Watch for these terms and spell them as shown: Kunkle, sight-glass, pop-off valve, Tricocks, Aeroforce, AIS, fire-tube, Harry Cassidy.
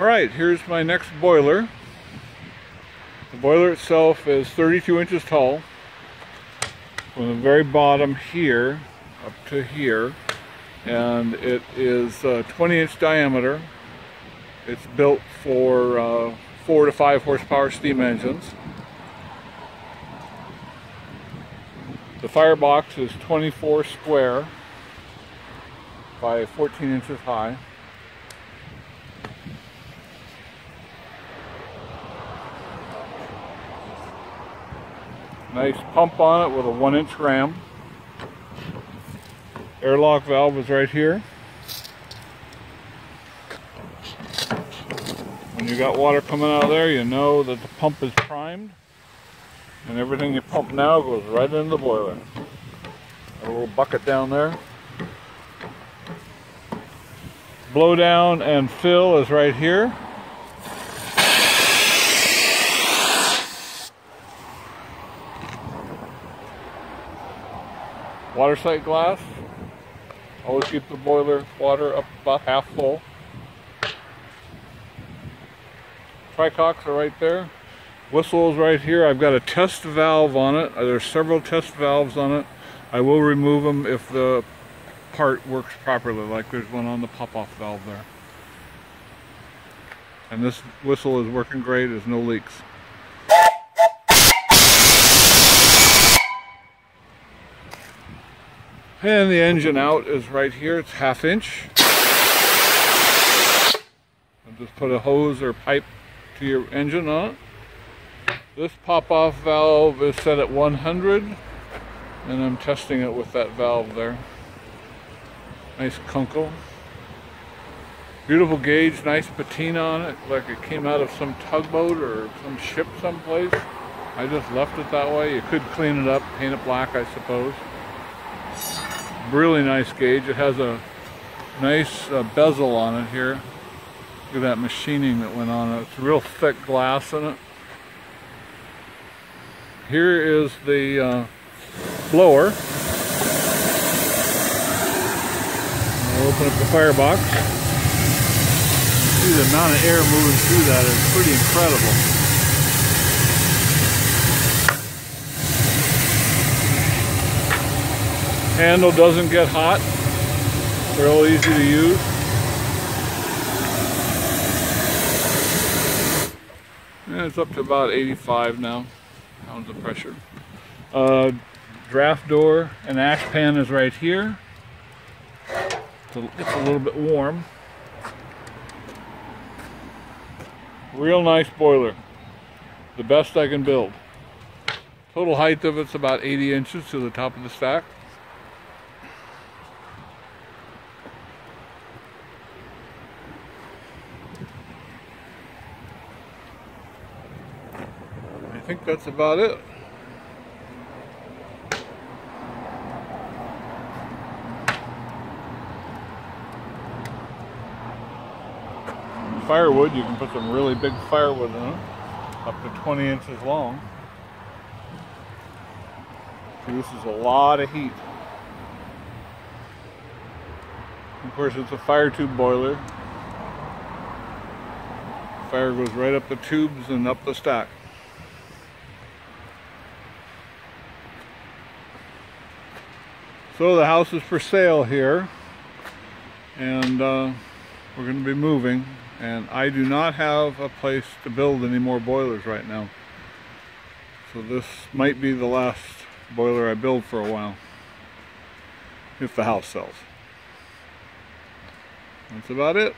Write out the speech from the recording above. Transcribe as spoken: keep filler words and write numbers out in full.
Alright, here's my next boiler. The boiler itself is thirty-two inches tall. From the very bottom here up to here. And it is uh, twenty inch diameter. It's built for uh, four to five horsepower steam engines. The firebox is twenty-four square by fourteen inches high. Nice pump on it with a one inch ram. Airlock valve is right here. When you got water coming out of there, you know that the pump is primed. And everything you pump now goes right into the boiler. Got a little bucket down there. Blow down and fill is right here. Water sight glass. Always keep the boiler water up about half full. Tricocks are right there. Whistle is right here. I've got a test valve on it. There's several test valves on it. I will remove them if the part works properly, like there's one on the pop-off valve there. And this whistle is working great. There's no leaks. And the engine out is right here. It's half inch. I'll just put a hose or pipe to your engine on it. This pop-off valve is set at one hundred, and I'm testing it with that valve there. Nice Kunkle. Beautiful gauge, nice patina on it, like it came out of some tugboat or some ship someplace. I just left it that way. You could clean it up, paint it black, I suppose. Really nice gauge. It has a nice uh, bezel on it here. Look at that machining that went on it. It's real thick glass in it. Here is the uh, blower. I'll open up the firebox. See the amount of air moving through that is pretty incredible. Handle doesn't get hot. Real easy to use. And it's up to about eighty-five now pounds of pressure. Uh, draft door and ash pan is right here. It's a, it's a little bit warm. Real nice boiler. The best I can build. Total height of it's about eighty inches to the top of the stack. I think that's about it. Firewood, you can put some really big firewood in it, up to twenty inches long. Produces a lot of heat. Of course, it's a fire tube boiler. Fire goes right up the tubes and up the stack. So the house is for sale here, and uh, we're going to be moving, and I do not have a place to build any more boilers right now. So this might be the last boiler I build for a while, if the house sells. That's about it.